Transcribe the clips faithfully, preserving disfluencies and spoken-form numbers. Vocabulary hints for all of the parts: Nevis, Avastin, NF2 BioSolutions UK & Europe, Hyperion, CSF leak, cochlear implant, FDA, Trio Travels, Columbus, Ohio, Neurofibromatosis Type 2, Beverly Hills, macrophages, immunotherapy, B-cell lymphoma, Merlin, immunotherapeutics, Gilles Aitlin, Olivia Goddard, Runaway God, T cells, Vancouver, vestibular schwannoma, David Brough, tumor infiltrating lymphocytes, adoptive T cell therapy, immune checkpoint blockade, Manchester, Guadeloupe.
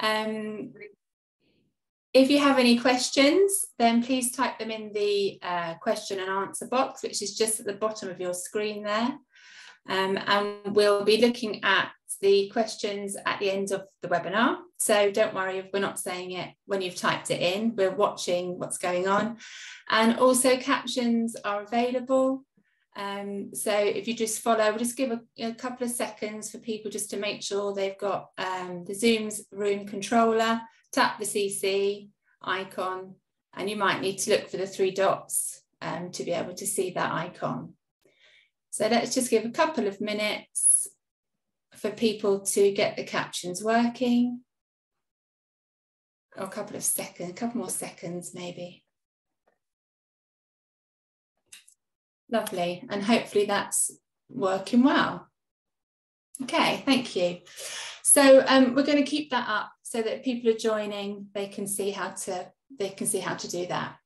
Um, if you have any questions, then please type them in the uh, question and answer box, which is just at the bottom of your screen there. Um, and we'll be looking at the questions at the end of the webinar. So don't worry if we're not saying it when you've typed it in, we're watching what's going on. And also captions are available. Um, so if you just follow, we'll just give a, a couple of seconds for people just to make sure they've got um, the Zoom's room controller, tap the C C icon, and you might need to look for the three dots um, to be able to see that icon. So let's just give a couple of minutes for people to get the captions working, or a couple of seconds, a couple more seconds maybe. Lovely, and hopefully that's working well. Okay, thank you. So um, we're going to keep that up so that if people are joining, they can see how to they can see how to do that.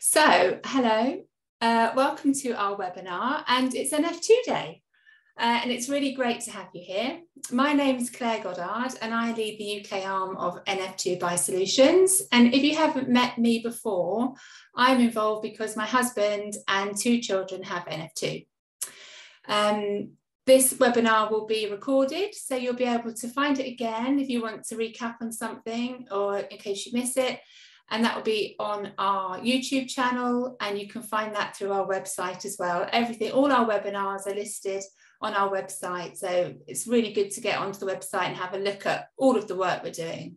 So hello. Uh, welcome to our webinar, and it's N F two Day, uh, and it's really great to have you here. My name is Claire Goddard, and I lead the U K arm of N F two BioSolutions. And if you haven't met me before, I'm involved because my husband and two children have N F two. Um, this webinar will be recorded, so you'll be able to find it again if you want to recap on something or in case you miss it. And that will be on our YouTube channel, and you can find that through our website as well. Everything, all our webinars are listed on our website. So it's really good to get onto the website and have a look at all of the work we're doing.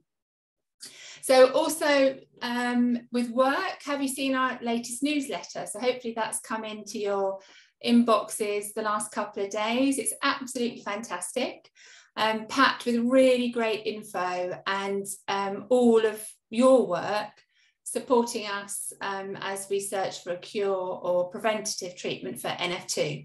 So also um, with work, have you seen our latest newsletter? So hopefully that's come into your inboxes the last couple of days. It's absolutely fantastic. Um, packed with really great info and um, all of your work supporting us um, as we search for a cure or preventative treatment for N F two.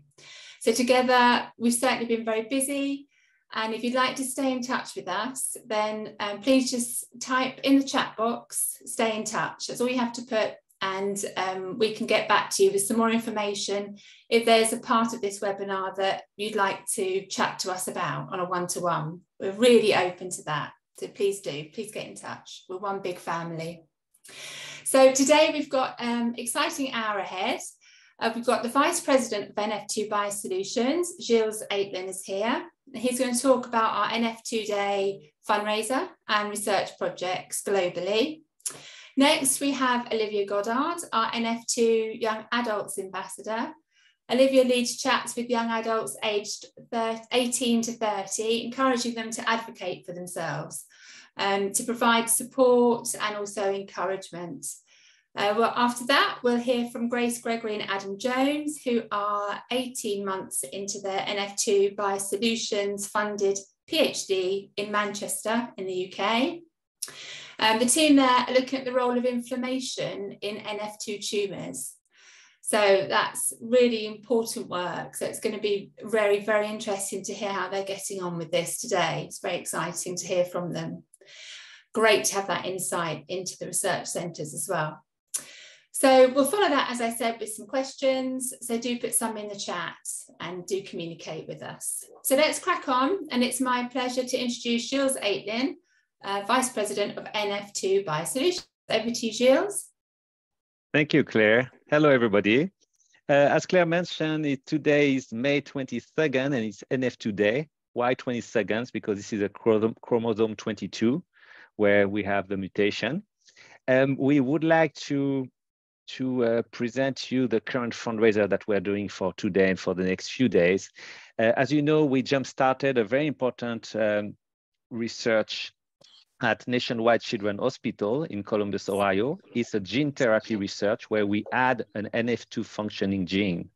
So together, we've certainly been very busy. And if you'd like to stay in touch with us, then um, please just type in the chat box, stay in touch. That's all you have to put. And um, we can get back to you with some more information if there's a part of this webinar that you'd like to chat to us about on a one-to-one. We're really open to that. So please do, please get in touch. We're one big family. So today we've got an um, exciting hour ahead. Uh, we've got the Vice President of N F two BioSolutions, Gilles Aitlin, is here. He's going to talk about our N F two Day fundraiser and research projects globally. Next, we have Olivia Goddard, our N F two Young Adults Ambassador. Olivia leads chats with young adults aged eighteen to thirty, encouraging them to advocate for themselves, um, to provide support and also encouragement. Uh, well, after that, we'll hear from Grace Gregory and Adam Jones, who are eighteen months into their N F two BioSolutions funded PhD in Manchester in the U K. Um, the team there are looking at the role of inflammation in N F two tumours. So that's really important work. So it's going to be very, very interesting to hear how they're getting on with this today. It's very exciting to hear from them. Great to have that insight into the research centres as well. So we'll follow that, as I said, with some questions. So do put some in the chat and do communicate with us. So let's crack on. And it's my pleasure to introduce Gilles Aitlin, uh, Vice President of N F two BioSolutions. Over to you, Gilles. Thank you, Claire. Hello, everybody. Uh, as Claire mentioned, it, today is May twenty-second, and it's N F two Day. Why twenty-second? Because this is a chromosome twenty-two, where we have the mutation. Um, we would like to, to uh, present you the current fundraiser that we're doing for today and for the next few days. Uh, as you know, we jump-started a very important um, research at Nationwide Children's Hospital in Columbus, Ohio. It's a gene therapy research where we add an N F two functioning gene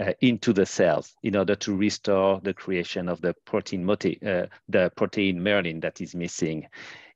uh, into the cells in order to restore the creation of the protein, uh, the protein Merlin that is missing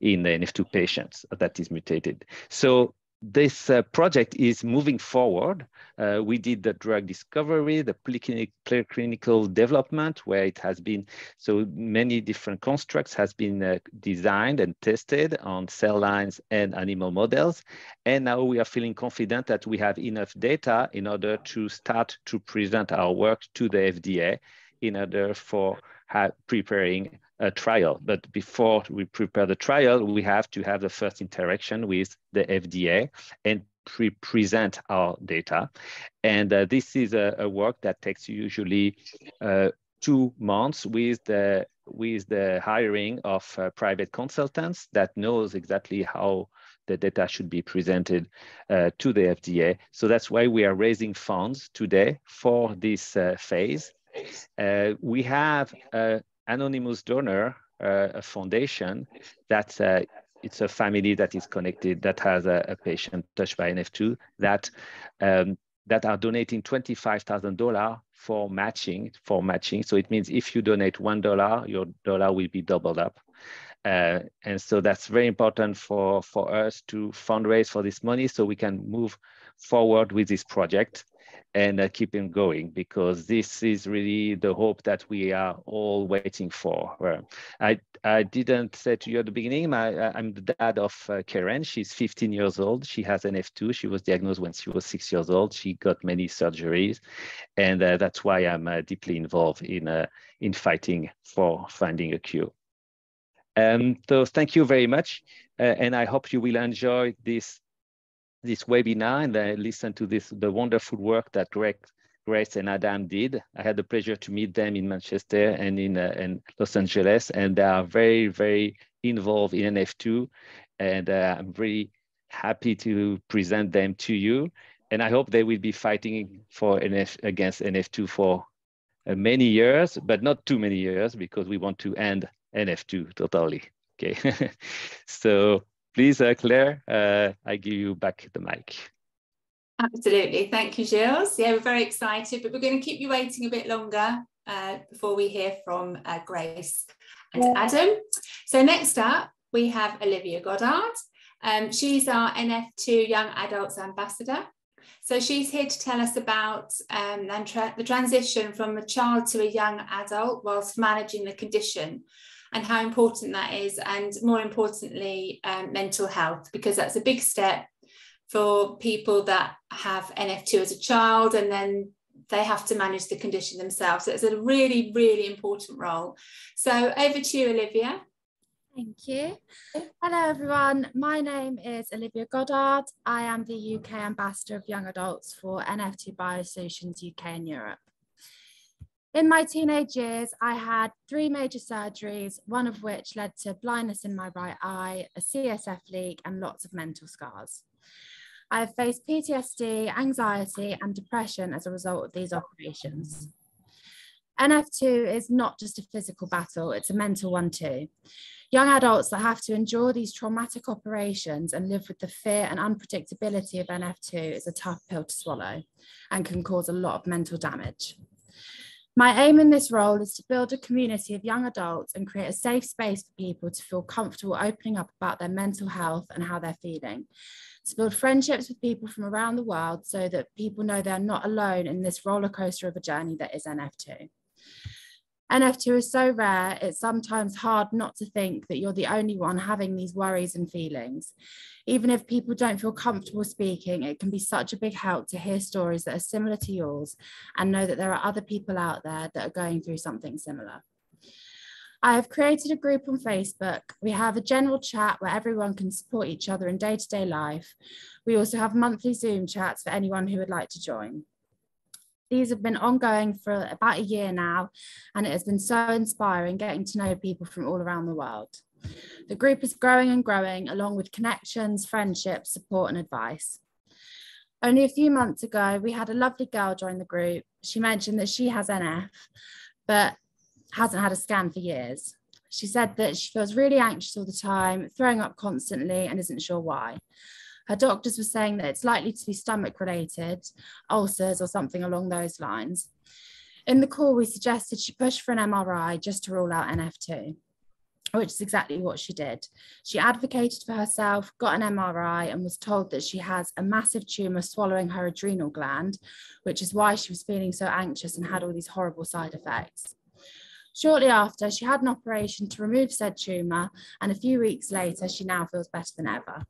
in the N F two patients that is mutated. So this uh, project is moving forward. Uh, we did the drug discovery, the preclinical development, where it has been, so many different constructs has been uh, designed and tested on cell lines and animal models. And now we are feeling confident that we have enough data in order to start to present our work to the F D A in order for have preparing a trial. But before we prepare the trial, we have to have the first interaction with the F D A and pre present our data. And uh, this is a, a work that takes usually uh, two months with the with the hiring of uh, private consultants that knows exactly how the data should be presented uh, to the F D A. So that's why we are raising funds today for this uh, phase. Uh, we have an anonymous donor, uh, a foundation that uh, it's a family that is connected, that has a, a patient touched by N F two, that um, that are donating twenty-five thousand dollars for matching, for matching. So it means if you donate one dollar, your dollar will be doubled up. Uh, and so that's very important for, for us to fundraise for this money so we can move forward with this project and uh, keep it going, because this is really the hope that we are all waiting for. Uh, I, I didn't say to you at the beginning, my, I'm the dad of uh, Karen. She's fifteen years old. She has N F two. She was diagnosed when she was six years old. She got many surgeries. And uh, that's why I'm uh, deeply involved in, uh, in fighting for finding a cure. Um, so thank you very much, uh, and I hope you will enjoy this this webinar and uh, listen to this the wonderful work that Greg, Grace and Adam did. I had the pleasure to meet them in Manchester and in uh, and Los Angeles, and they are very, very involved in N F two, and uh, I'm really happy to present them to you, and I hope they will be fighting for N F against N F two for uh, many years, but not too many years, because we want to end N F two totally. Okay. So please, uh, Claire, uh, I give you back the mic. Absolutely. Thank you, Gilles. Yeah, we're very excited, but we're going to keep you waiting a bit longer uh, before we hear from uh, Grace and yeah. Adam. So next up, we have Olivia Goddard. Um, she's our N F two Young Adults Ambassador. So she's here to tell us about um, and tra the transition from a child to a young adult whilst managing the condition, and how important that is, and more importantly, um, mental health, because that's a big step for people that have N F two as a child, and then they have to manage the condition themselves. So it's a really, really important role. So over to you, Olivia. Thank you. Hello, everyone. My name is Olivia Goddard. I am the U K Ambassador of Young Adults for N F two BioSolutions U K and Europe. In my teenage years, I had three major surgeries, one of which led to blindness in my right eye, a C S F leak, and lots of mental scars. I have faced P T S D, anxiety, and depression as a result of these operations. N F two is not just a physical battle, it's a mental one too. Young adults that have to endure these traumatic operations and live with the fear and unpredictability of N F two is a tough pill to swallow and can cause a lot of mental damage. My aim in this role is to build a community of young adults and create a safe space for people to feel comfortable opening up about their mental health and how they're feeling. To build friendships with people from around the world so that people know they're not alone in this roller coaster of a journey that is N F two. N F two is so rare, it's sometimes hard not to think that you're the only one having these worries and feelings. Even if people don't feel comfortable speaking, it can be such a big help to hear stories that are similar to yours and know that there are other people out there that are going through something similar. I have created a group on Facebook. We have a general chat where everyone can support each other in day-to-day life. We also have monthly Zoom chats for anyone who would like to join. These have been ongoing for about a year now, and it has been so inspiring getting to know people from all around the world. The group is growing and growing, along with connections, friendships, support and advice. Only a few months ago, we had a lovely girl join the group. She mentioned that she has N F, but hasn't had a scan for years. She said that she feels really anxious all the time, throwing up constantly, and isn't sure why. Her doctors were saying that it's likely to be stomach related, ulcers or something along those lines. In the call, we suggested she push for an M R I just to rule out N F two, which is exactly what she did. She advocated for herself, got an M R I, and was told that she has a massive tumour swallowing her adrenal gland, which is why she was feeling so anxious and had all these horrible side effects. Shortly after, she had an operation to remove said tumour, and a few weeks later, she now feels better than ever.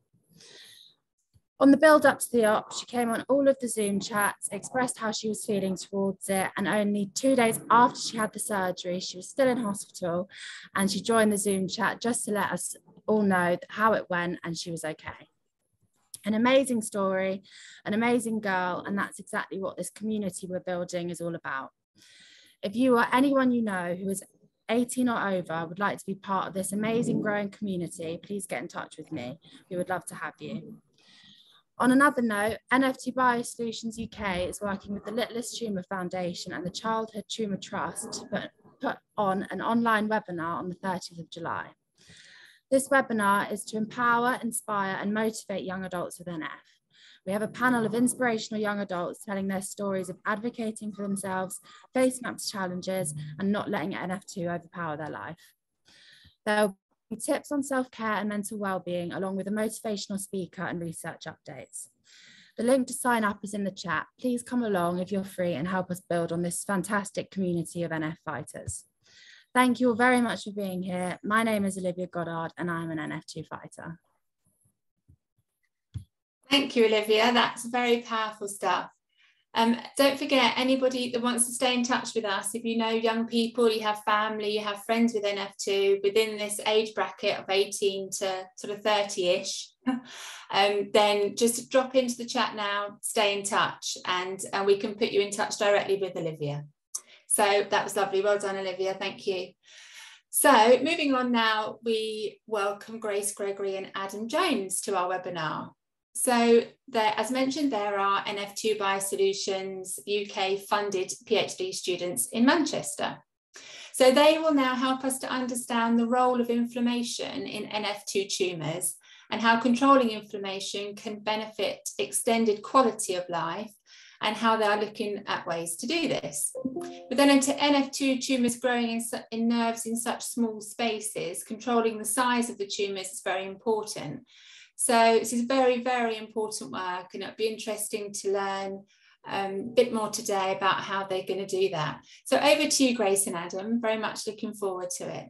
On the build up to the op, she came on all of the Zoom chats, expressed how she was feeling towards it, and only two days after she had the surgery, she was still in hospital, and she joined the Zoom chat just to let us all know how it went and she was okay. An amazing story, an amazing girl, and that's exactly what this community we're building is all about. If you or anyone you know who is eighteen or over would like to be part of this amazing growing community, please get in touch with me. We would love to have you. On another note, N F two BioSolutions U K is working with the Littlest Tumour Foundation and the Childhood Tumour Trust to put, put on an online webinar on the thirtieth of July. This webinar is to empower, inspire and motivate young adults with N F. We have a panel of inspirational young adults telling their stories of advocating for themselves, facing up to challenges and not letting N F two overpower their life. There tips on self-care and mental well-being, along with a motivational speaker and research updates. The link to sign up is in the chat. Please come along if you're free and help us build on this fantastic community of N F fighters. Thank you all very much for being here. My name is Olivia Goddard and I'm an N F two fighter. Thank you, Olivia. That's very powerful stuff. Um, don't forget, anybody that wants to stay in touch with us, if you know young people, you have family, you have friends with N F two within this age bracket of eighteen to sort of thirty-ish, um, then just drop into the chat now, stay in touch, and, and we can put you in touch directly with Olivia. So that was lovely. Well done, Olivia. Thank you. So moving on now, we welcome Grace Gregory and Adam Jones to our webinar. So there, as mentioned, there are N F two BioSolutions U K funded PhD students in Manchester. So they will now help us to understand the role of inflammation in N F two tumours and how controlling inflammation can benefit extended quality of life and how they are looking at ways to do this. With N F two tumours growing in, in nerves in such small spaces, controlling the size of the tumours is very important. So this is very, very important work, and it'll be interesting to learn um, a bit more today about how they're going to do that. So over to you, Grace and Adam, very much looking forward to it.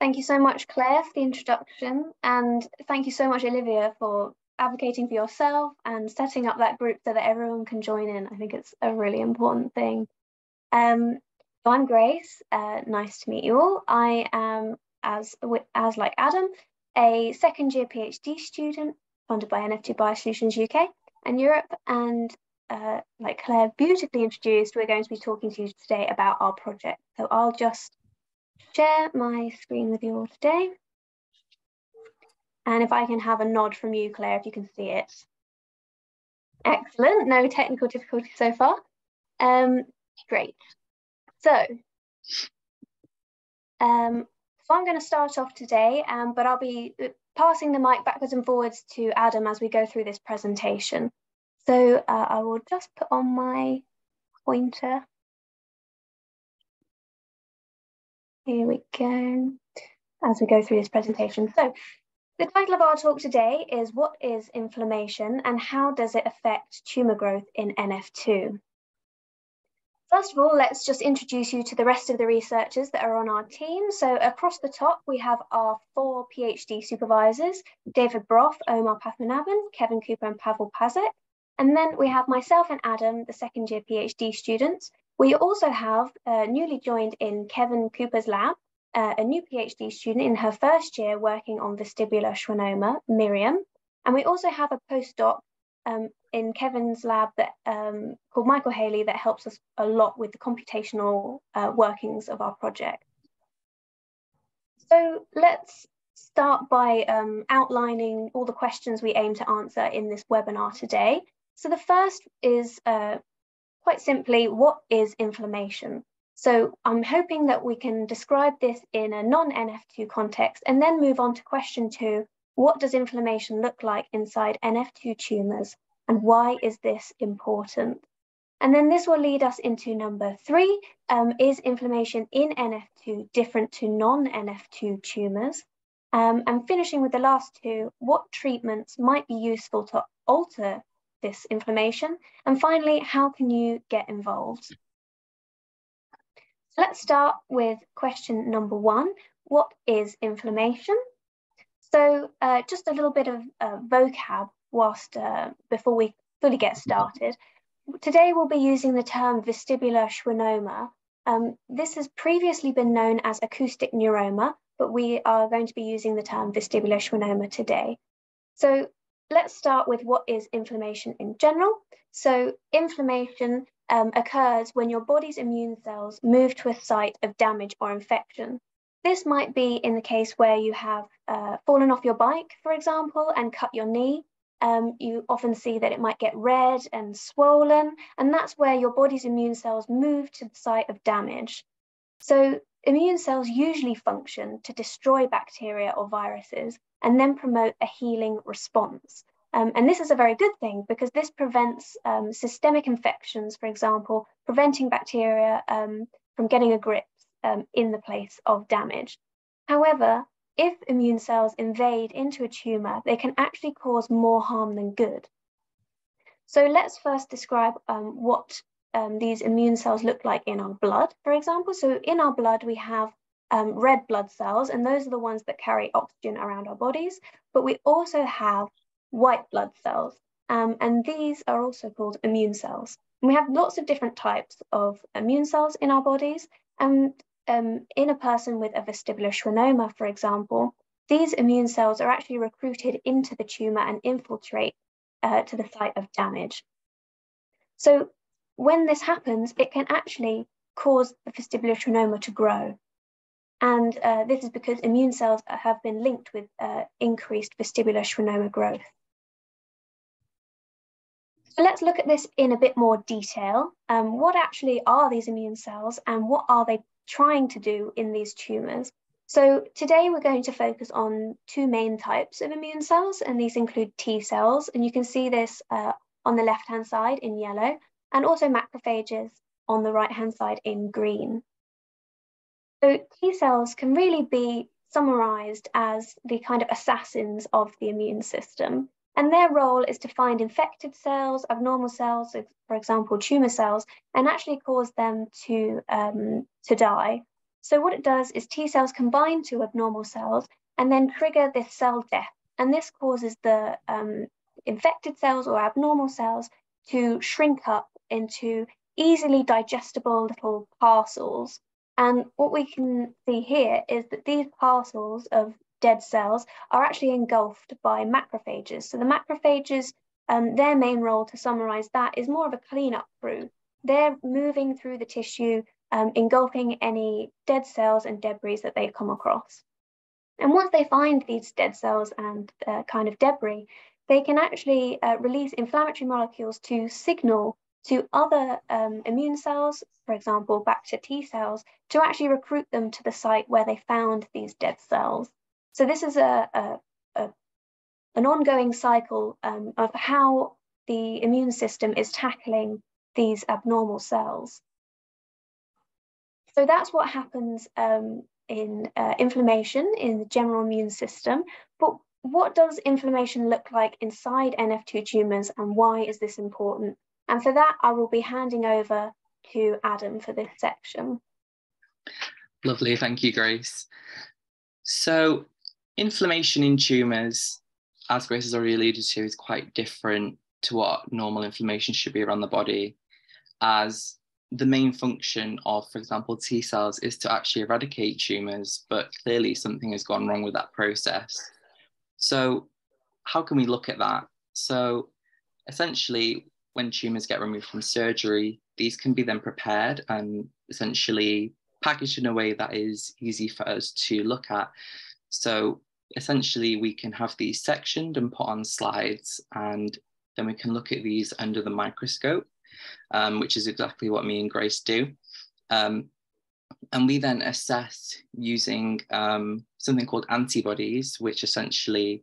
Thank you so much, Claire, for the introduction, and thank you so much, Olivia, for advocating for yourself and setting up that group so that everyone can join in. I think it's a really important thing. Um, so I'm Grace, uh, nice to meet you all. I am, as, as like Adam, a second year PhD student funded by N F two BioSolutions U K and Europe, and uh, like Claire beautifully introduced, we're going to be talking to you today about our project. So I'll just share my screen with you all today. And if I can have a nod from you, Claire, if you can see it. Excellent, no technical difficulty so far. Um, great. So, um, So I'm going to start off today, um, but I'll be passing the mic backwards and forwards to Adam as we go through this presentation. So uh, I will just put on my pointer. Here we go, as we go through this presentation. So the title of our talk today is "What is inflammation and how does it affect tumour growth in N F two?" First of all, let's just introduce you to the rest of the researchers that are on our team. So across the top, we have our four PhD supervisors, David Brough, Omar Pathmanavan, Kevin Cooper and Pavel Pazic. And then we have myself and Adam, the second year PhD students. We also have uh, newly joined in Kevin Cooper's lab, uh, a new PhD student in her first year working on vestibular schwannoma, Miriam. And we also have a postdoc Um, in Kevin's lab that, um, called Michael Haley, that helps us a lot with the computational uh, workings of our project. So let's start by um, outlining all the questions we aim to answer in this webinar today. So the first is uh, quite simply, what is inflammation? So I'm hoping that we can describe this in a non-N F two context and then move on to question two, what does inflammation look like inside N F two tumours and why is this important? And then this will lead us into number three, um, is inflammation in N F two different to non-N F two tumours? Um, and finishing with the last two, what treatments might be useful to alter this inflammation? And finally, how can you get involved? So let's start with question number one, what is inflammation? So uh, just a little bit of uh, vocab whilst uh, before we fully get started. Today we'll be using the term vestibular schwannoma. Um, this has previously been known as acoustic neuroma, but we are going to be using the term vestibular schwannoma today. So let's start with what is inflammation in general. So inflammation um, occurs when your body's immune cells move to a site of damage or infection. This might be in the case where you have uh, fallen off your bike, for example, and cut your knee. Um, you often see that it might get red and swollen, and that's where your body's immune cells move to the site of damage. So immune cells usually function to destroy bacteria or viruses and then promote a healing response. Um, and this is a very good thing because this prevents um, systemic infections, for example, preventing bacteria um, from getting a grip um, in the place of damage. However, if immune cells invade into a tumour, they can actually cause more harm than good. So let's first describe um, what um, these immune cells look like in our blood, for example. So in our blood, we have um, red blood cells, and those are the ones that carry oxygen around our bodies. But we also have white blood cells, um, and these are also called immune cells. And we have lots of different types of immune cells in our bodies, and Um, in a person with a vestibular schwannoma, for example, these immune cells are actually recruited into the tumour and infiltrate uh, to the site of damage. So when this happens, it can actually cause the vestibular schwannoma to grow. And uh, this is because immune cells have been linked with uh, increased vestibular schwannoma growth. So let's look at this in a bit more detail. Um, what actually are these immune cells and what are they trying to do in these tumours? So today we're going to focus on two main types of immune cells, and these include T cells, and you can see this uh, on the left hand side in yellow, and also macrophages on the right hand side in green. So T cells can really be summarised as the kind of assassins of the immune system, and their role is to find infected cells, abnormal cells, for example, tumour cells, and actually cause them to, um, to die. So what it does is T cells combine to abnormal cells and then trigger this cell death. And this causes the um, infected cells or abnormal cells to shrink up into easily digestible little parcels. And what we can see here is that these parcels of dead cells are actually engulfed by macrophages. So the macrophages, um, their main role, to summarize that, is more of a cleanup crew. They're moving through the tissue, um, engulfing any dead cells and debris that they come across. And once they find these dead cells and uh, kind of debris, they can actually uh, release inflammatory molecules to signal to other um, immune cells, for example, back to T cells, to actually recruit them to the site where they found these dead cells. So this is a, a, a, an ongoing cycle um, of how the immune system is tackling these abnormal cells. So that's what happens um, in uh, inflammation in the general immune system. But what does inflammation look like inside N F two tumours, and why is this important? And for that, I will be handing over to Adam for this section. Lovely, thank you, Grace. So inflammation in tumours, as Grace has already alluded to, is quite different to what normal inflammation should be around the body, as the main function of, for example, T cells is to actually eradicate tumours, but clearly something has gone wrong with that process. So how can we look at that? So essentially, when tumours get removed from surgery, these can be then prepared and essentially packaged in a way that is easy for us to look at. So essentially we can have these sectioned and put on slides, and then we can look at these under the microscope, um, which is exactly what me and Grace do. Um, and we then assess using um, something called antibodies, which essentially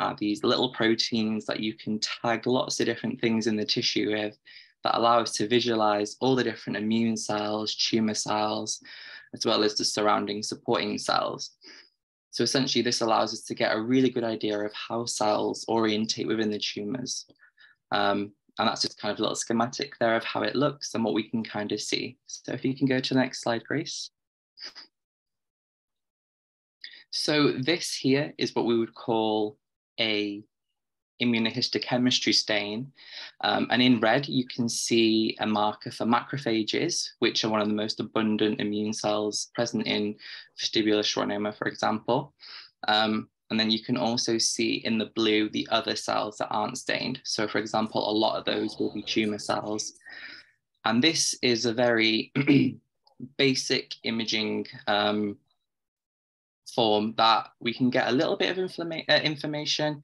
are these little proteins that you can tag lots of different things in the tissue with, that allow us to visualize all the different immune cells, tumor cells, as well as the surrounding supporting cells. So essentially this allows us to get a really good idea of how cells orientate within the tumors. Um, and that's just kind of a little schematic there of how it looks and what we can kind of see. So if you can go to the next slide, Grace. So this here is what we would call a immunohistochemistry stain. Um, and in red, you can see a marker for macrophages, which are one of the most abundant immune cells present in vestibular schwannoma, for example. Um, and then you can also see in the blue, the other cells that aren't stained. So for example, a lot of those will be tumor cells. And this is a very basic imaging um, form that we can get a little bit of informa uh, information,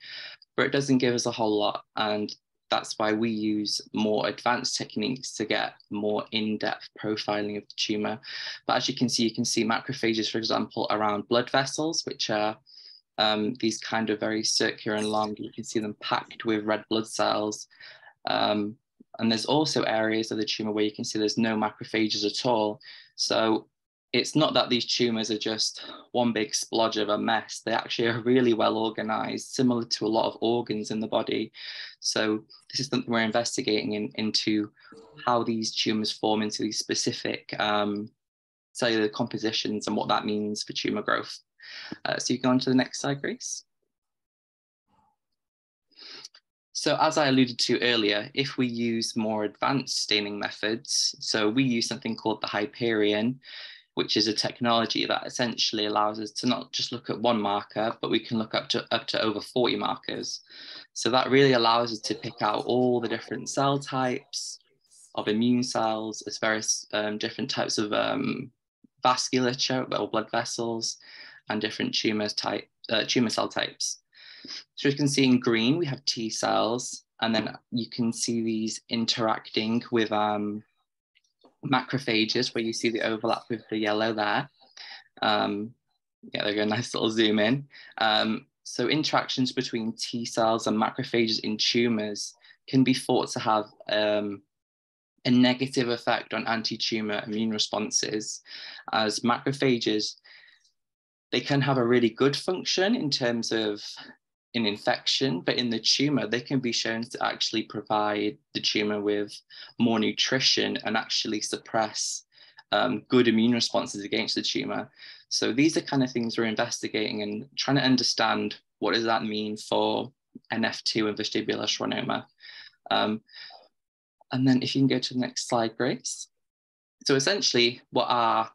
but it doesn't give us a whole lot. And that's why we use more advanced techniques to get more in-depth profiling of the tumour. But as you can see, you can see macrophages, for example, around blood vessels, which are um, these kind of very circular and long. You can see them packed with red blood cells. Um, and there's also areas of the tumour where you can see there's no macrophages at all. So it's not that these tumours are just one big splodge of a mess. They actually are really well organised, similar to a lot of organs in the body. So this is something we're investigating in, into how these tumours form into these specific um, cellular compositions and what that means for tumour growth. Uh, so you can go on to the next slide, Grace. So as I alluded to earlier, if we use more advanced staining methods, so we use something called the Hyperion, which is a technology that essentially allows us to not just look at one marker, but we can look up to up to over forty markers. So that really allows us to pick out all the different cell types of immune cells, as various um, different types of um, vasculature or blood vessels, and different tumor type uh, tumor cell types. So you can see in green we have T cells, and then you can see these interacting with Um, macrophages, where you see the overlap with the yellow there. Um, yeah, there we go, nice little zoom in. Um, so interactions between T cells and macrophages in tumours can be thought to have um, a negative effect on anti-tumour immune responses, as macrophages, they can have a really good function in terms of in infection, but in the tumour, they can be shown to actually provide the tumour with more nutrition and actually suppress um, good immune responses against the tumour. So these are kind of things we're investigating and trying to understand, what does that mean for N F two and vestibular schwannoma? Um, and then if you can go to the next slide, Grace. So essentially what our,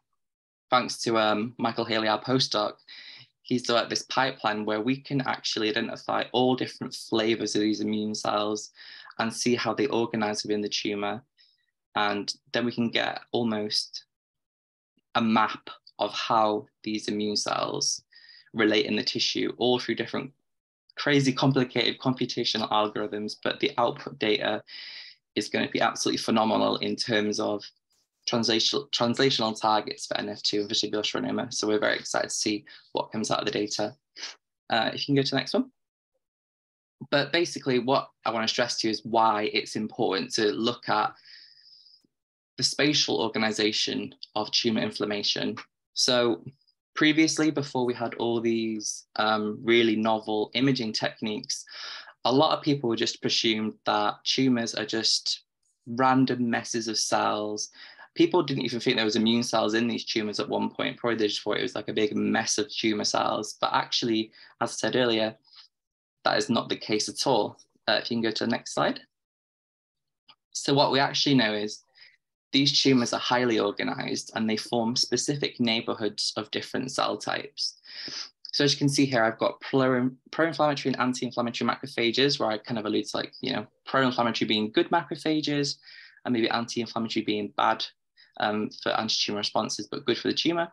thanks to um, Michael Haley, our postdoc, he's developed this pipeline where we can actually identify all different flavors of these immune cells and see how they organize within the tumor. And then we can get almost a map of how these immune cells relate in the tissue, all through different crazy complicated computational algorithms. But the output data is going to be absolutely phenomenal in terms of Translational, translational targets for N F two and vestibular schwannoma. So we're very excited to see what comes out of the data. Uh, if you can go to the next one. But basically what I want to stress to you is why it's important to look at the spatial organization of tumor inflammation. So previously, before we had all these um, really novel imaging techniques, a lot of people just presumed that tumors are just random messes of cells. People didn't even think there was immune cells in these tumours at one point. Probably they just thought it was like a big mess of tumour cells. But actually, as I said earlier, that is not the case at all. Uh, if you can go to the next slide. So what we actually know is these tumours are highly organised and they form specific neighbourhoods of different cell types. So as you can see here, I've got pro-inflammatory and anti-inflammatory macrophages, where I kind of allude to, like, you know, pro-inflammatory being good macrophages and maybe anti-inflammatory being bad Um, for anti-tumour responses, but good for the tumour.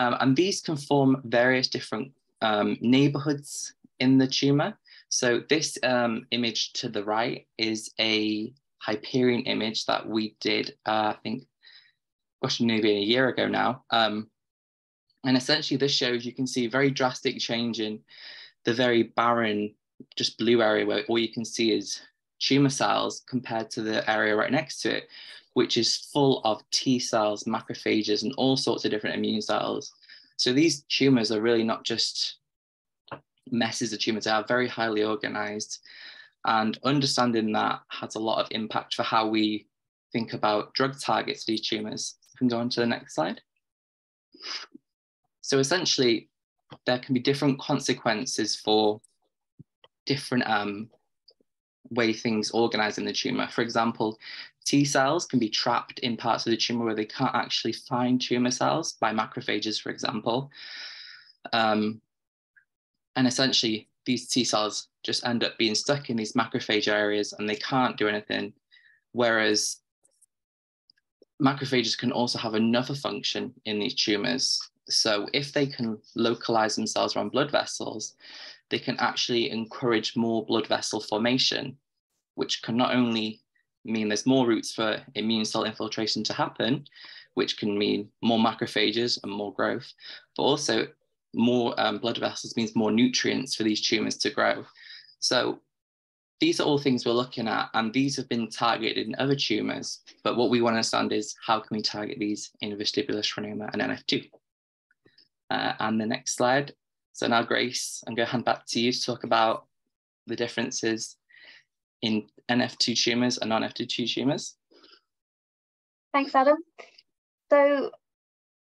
Um, and these can form various different um, neighbourhoods in the tumour. So this um, image to the right is a Hyperion image that we did, uh, I think, gosh, maybe a year ago now. Um, and essentially this shows, you can see very drastic change in the very barren, just blue area where all you can see is tumour cells compared to the area right next to it, which is full of T cells, macrophages, and all sorts of different immune cells. So these tumours are really not just messes of tumours, they are very highly organised. And understanding that has a lot of impact for how we think about drug targets for these tumours. We can go on to the next slide. So essentially, there can be different consequences for different um, way things organize in the tumor. For example, T cells can be trapped in parts of the tumor where they can't actually find tumor cells by macrophages, for example. Um, and essentially, these T cells just end up being stuck in these macrophage areas and they can't do anything. Whereas macrophages can also have another function in these tumors. So if they can localize themselves around blood vessels, they can actually encourage more blood vessel formation, which can not only mean there's more routes for immune cell infiltration to happen, which can mean more macrophages and more growth, but also more um, blood vessels means more nutrients for these tumors to grow. So these are all things we're looking at, and these have been targeted in other tumors, but what we want to understand is how can we target these in vestibular schwannoma and N F two. Uh, and the next slide. So now, Grace, I'm going to hand back to you to talk about the differences in N F two tumours and non N F two tumours. Thanks, Adam. So,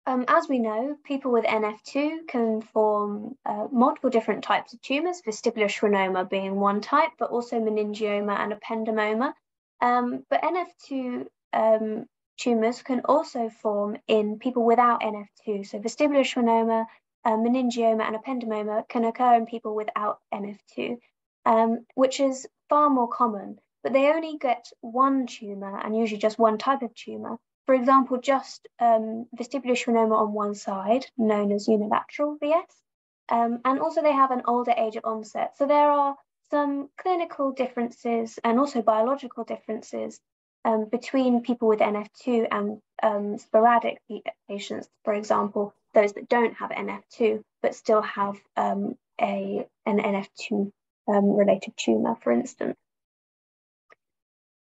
um, as we know, people with N F two can form uh, multiple different types of tumours, vestibular schwannoma being one type, but also meningioma and ependymoma. Um, but N F two um, tumours can also form in people without N F two, so vestibular schwannoma, Uh, meningioma and ependymoma can occur in people without N F two, um, which is far more common, but they only get one tumour and usually just one type of tumour. For example, just um, vestibular schwannoma on one side, known as unilateral V S, um, and also they have an older age of onset. So there are some clinical differences and also biological differences um, between people with N F two and um, sporadic patients, for example, those that don't have N F two but still have um, a, an N F two um, related tumour, for instance.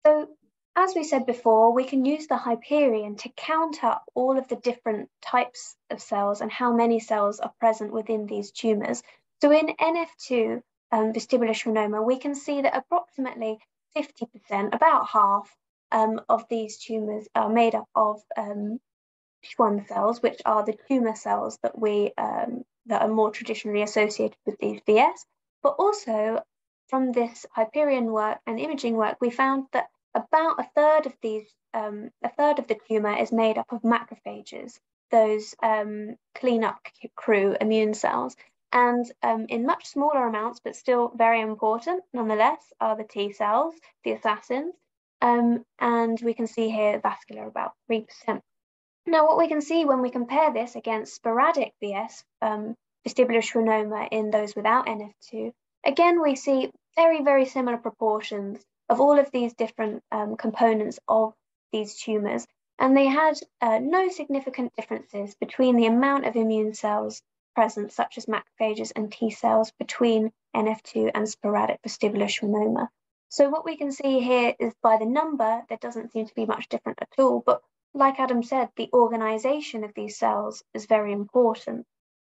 So, as we said before, we can use the Hyperion to count up all of the different types of cells and how many cells are present within these tumours. So in N F two um, vestibular schwannoma, we can see that approximately fifty percent, about half um, of these tumours are made up of um, Schwann cells, which are the tumour cells that we um, that are more traditionally associated with these V S. But also from this Hyperion work and imaging work, we found that about a third of these, um, a third of the tumour is made up of macrophages, those um, cleanup crew immune cells, and um, in much smaller amounts, but still very important nonetheless, are the T cells, the assassins, um, and we can see here vascular about three percent. Now, what we can see when we compare this against sporadic V S, um, vestibular schwannoma in those without N F two, again, we see very, very similar proportions of all of these different um, components of these tumours. And they had uh, no significant differences between the amount of immune cells present, such as macrophages and T cells, between N F two and sporadic vestibular schwannoma. So what we can see here is by the number, there doesn't seem to be much different at all, but like Adam said, the organisation of these cells is very important.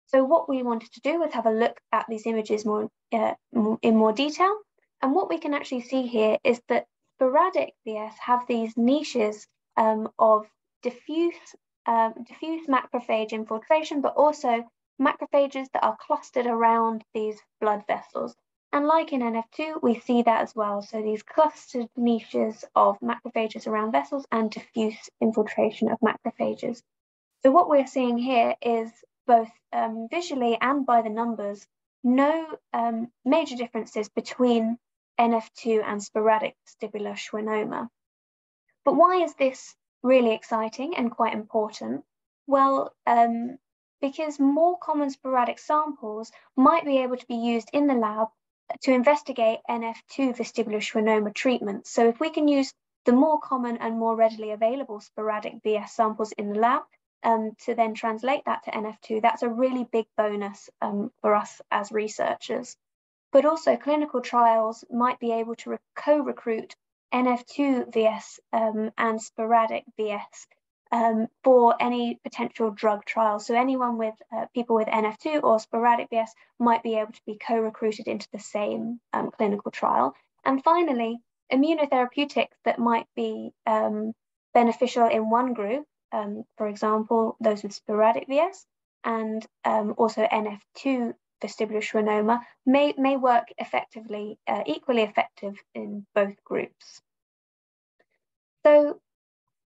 So what we wanted to do was have a look at these images more uh, in more detail. And what we can actually see here is that sporadic V S have these niches um, of diffuse, um, diffuse macrophage infiltration, but also macrophages that are clustered around these blood vessels. And like in N F two, we see that as well. So these clustered niches of macrophages around vessels and diffuse infiltration of macrophages. So what we're seeing here is both um, visually and by the numbers, no um, major differences between N F two and sporadic vestibular schwannoma. But why is this really exciting and quite important? Well, um, because more common sporadic samples might be able to be used in the lab to investigate N F two vestibular schwannoma treatments. So if we can use the more common and more readily available sporadic V S samples in the lab um, to then translate that to N F two, that's a really big bonus um, for us as researchers. But also clinical trials might be able to co-recruit N F two V S um, and sporadic V S um, for any potential drug trials. So anyone with uh, people with N F two or sporadic V S might be able to be co-recruited into the same um, clinical trial. And finally, immunotherapeutics that might be um, beneficial in one group, um, for example, those with sporadic V S, and um, also N F two vestibular schwannoma may, may work effectively, uh, equally effective in both groups. So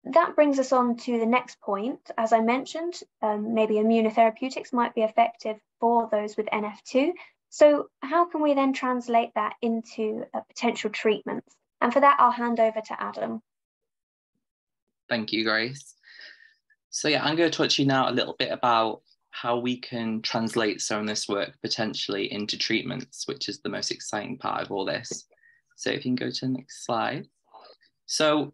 that brings us on to the next point. As I mentioned, um, maybe immunotherapeutics might be effective for those with N F two. So how can we then translate that into uh, potential treatments? And for that, I'll hand over to Adam. Thank you, Grace. So yeah, I'm going to talk to you now a little bit about how we can translate some of this work potentially into treatments, which is the most exciting part of all this. So if you can go to the next slide. So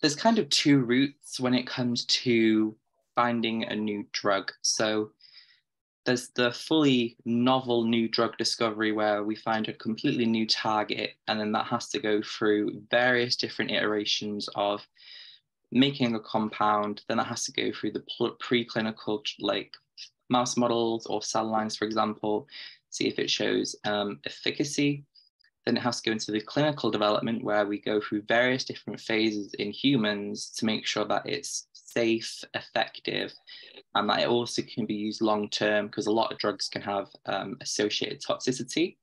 there's kind of two routes when it comes to finding a new drug. So there's the fully novel new drug discovery where we find a completely new target, and then that has to go through various different iterations of making a compound. Then it has to go through the preclinical, like mouse models or cell lines, for example, see if it shows um, efficacy. Then it has to go into the clinical development where we go through various different phases in humans to make sure that it's safe, effective, and that it also can be used long-term, because a lot of drugs can have um, associated toxicity.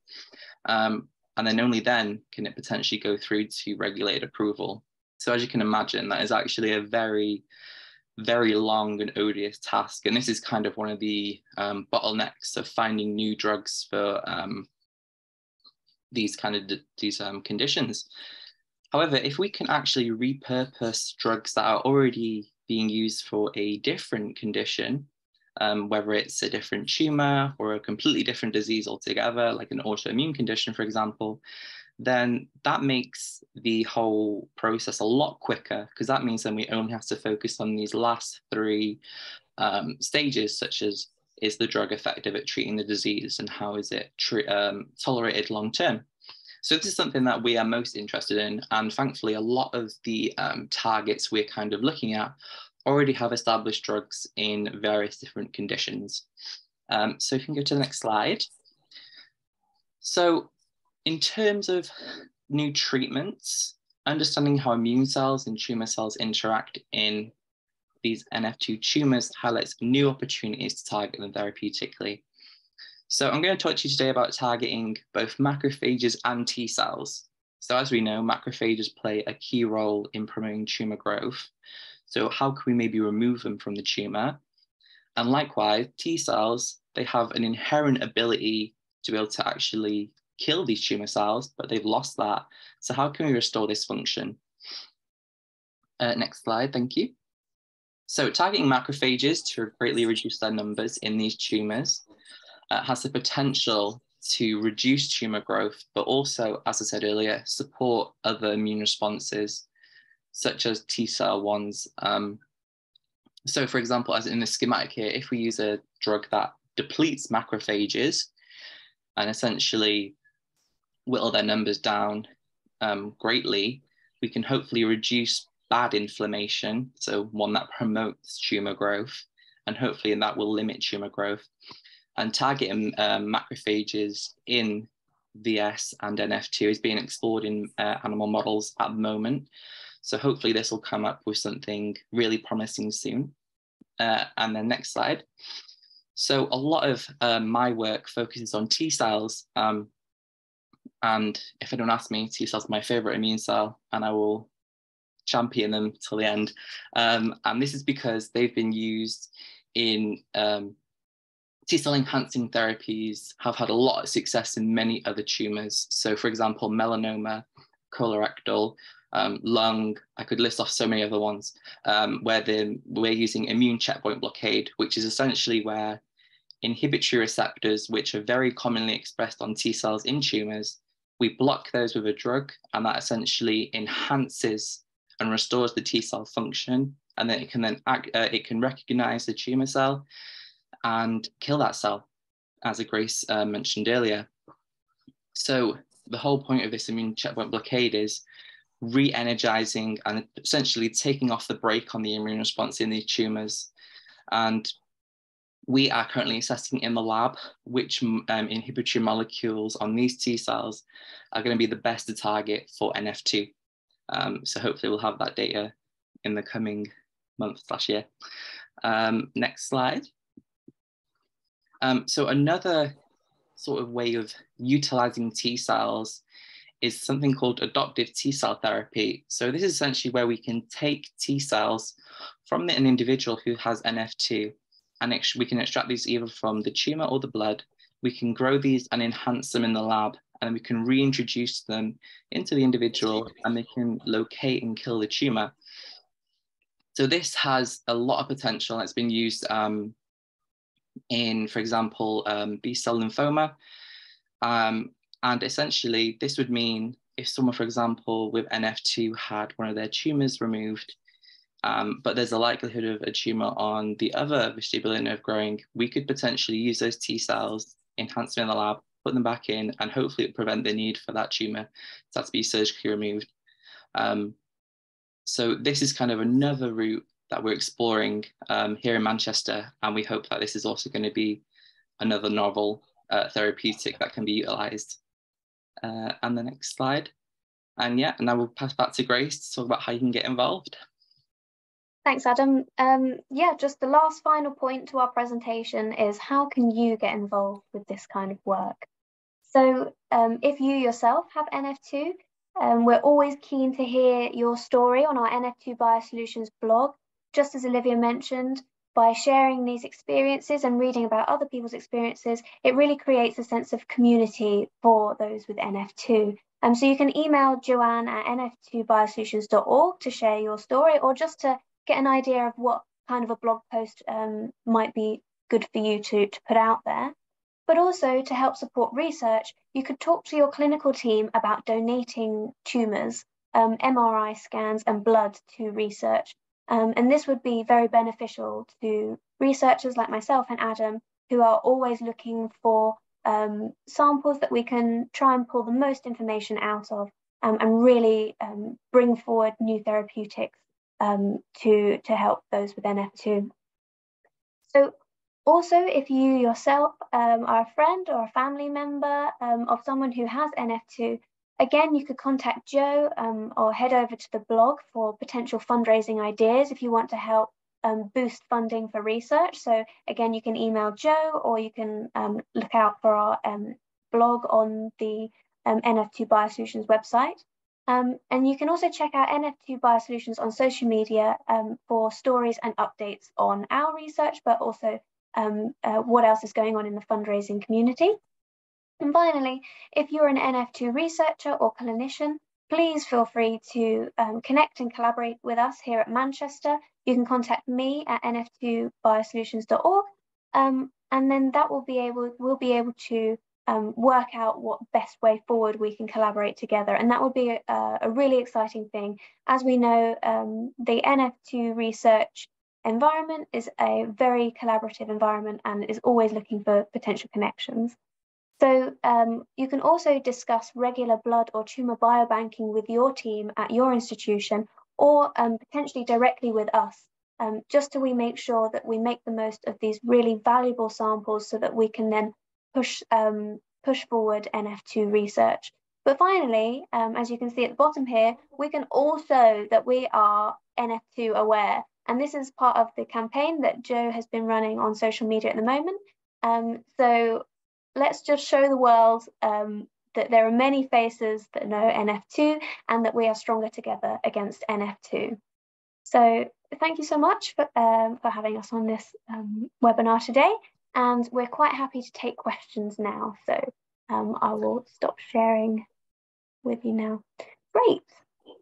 Um, and then only then can it potentially go through to regulated approval. So as you can imagine, that is actually a very, very long and odious task. And this is kind of one of the um, bottlenecks of finding new drugs for um, these kind of these um, conditions. However, if we can actually repurpose drugs that are already being used for a different condition, um, whether it's a different tumor or a completely different disease altogether, like an autoimmune condition, for example, then that makes the whole process a lot quicker, because that means then we only have to focus on these last three um, stages, such as, is the drug effective at treating the disease, and how is it um, tolerated long-term? So this is something that we are most interested in, and thankfully a lot of the um, targets we're kind of looking at already have established drugs in various different conditions. Um, so if you can go to the next slide. So in terms of new treatments, understanding how immune cells and tumour cells interact in these N F two tumours highlights new opportunities to target them therapeutically. So I'm going to talk to you today about targeting both macrophages and T cells. So as we know, macrophages play a key role in promoting tumour growth. So how can we maybe remove them from the tumour? And likewise, T cells, they have an inherent ability to be able to actually kill these tumour cells, but they've lost that. So how can we restore this function? Uh, next slide, thank you. So targeting macrophages to greatly reduce their numbers in these tumours uh, has the potential to reduce tumour growth, but also, as I said earlier, support other immune responses, such as T cell ones. Um, so for example, as in the schematic here, if we use a drug that depletes macrophages and essentially whittle their numbers down um, greatly, we can hopefully reduce bad inflammation, so one that promotes tumour growth, and hopefully that will limit tumour growth. And targeting um, macrophages in V S and N F two is being explored in uh, animal models at the moment. So hopefully this will come up with something really promising soon. Uh, and then next slide. So a lot of uh, my work focuses on T cells. Um, and if anyone asks me, T cells are my favourite immune cell, and I will champion them till the end, um, and this is because they've been used in um, T-cell enhancing therapies, have had a lot of success in many other tumours. So for example, melanoma, colorectal, um, lung, I could list off so many other ones, um, where the, we're using immune checkpoint blockade, which is essentially where inhibitory receptors, which are very commonly expressed on T-cells in tumours, we block those with a drug, and that essentially enhances and restores the T cell function, and then it can then act, uh, it can recognize the tumor cell and kill that cell, as Grace uh, mentioned earlier. So the whole point of this immune checkpoint blockade is re-energizing and essentially taking off the brake on the immune response in these tumors. And we are currently assessing in the lab which um, inhibitory molecules on these T cells are going to be the best to target for N F two. Um, so hopefully we'll have that data in the coming month slash year. Um, next slide. Um, so another sort of way of utilizing T cells is something called adoptive T cell therapy. So this is essentially where we can take T cells from an individual who has N F two, and we can extract these either from the tumor or the blood. We can grow these and enhance them in the lab, and we can reintroduce them into the individual, and they can locate and kill the tumor. So this has a lot of potential. It's been used um, in, for example, um, B-cell lymphoma. Um, and essentially, this would mean if someone, for example, with N F two had one of their tumors removed, um, but there's a likelihood of a tumor on the other vestibular nerve growing, we could potentially use those T cells, enhance them in the lab, put them back in, and hopefully prevent the need for that tumor to have to be surgically removed. Um, so this is kind of another route that we're exploring um, here in Manchester, and we hope that this is also going to be another novel uh, therapeutic that can be utilised. Uh, and the next slide. And yeah, and I will pass back to Grace to talk about how you can get involved. Thanks, Adam. Um, yeah, just the last final point to our presentation is how can you get involved with this kind of work? So um, if you yourself have N F two, um, we're always keen to hear your story on our N F two BioSolutions blog, just as Olivia mentioned. By sharing these experiences and reading about other people's experiences, it really creates a sense of community for those with N F two. Um, so you can email Joanne at N F two biosolutions dot org to share your story, or just to get an idea of what kind of a blog post um, might be good for you to, to put out there. But also to help support research, you could talk to your clinical team about donating tumours, um, M R I scans and blood to research. Um, and this would be very beneficial to researchers like myself and Adam, who are always looking for um, samples that we can try and pull the most information out of um, and really um, bring forward new therapeutics um, to, to help those with N F two. So also, if you yourself um, are a friend or a family member um, of someone who has N F two, again, you could contact Joe um, or head over to the blog for potential fundraising ideas if you want to help um, boost funding for research. So again, you can email Joe, or you can um, look out for our um, blog on the um, N F two BioSolutions website. Um, and you can also check out N F two BioSolutions on social media um, for stories and updates on our research, but also um, uh, what else is going on in the fundraising community. And finally, if you're an N F two researcher or clinician, please feel free to um, connect and collaborate with us here at Manchester. You can contact me at N F two biosolutions dot org, um, and then that will be able, we'll be able to um, work out what best way forward we can collaborate together. And that will be a, a really exciting thing. As we know, um, the N F two research environment is a very collaborative environment and is always looking for potential connections. So um, you can also discuss regular blood or tumour biobanking with your team at your institution, or um, potentially directly with us, um, just so we make sure that we make the most of these really valuable samples so that we can then push, um, push forward N F two research. But finally, um, as you can see at the bottom here, we can all show that we are N F two aware. And this is part of the campaign that Joe has been running on social media at the moment. Um, so let's just show the world um, that there are many faces that know N F two and that we are stronger together against N F two. So thank you so much for, um, for having us on this um, webinar today. And we're quite happy to take questions now. So um, I will stop sharing with you now. Great.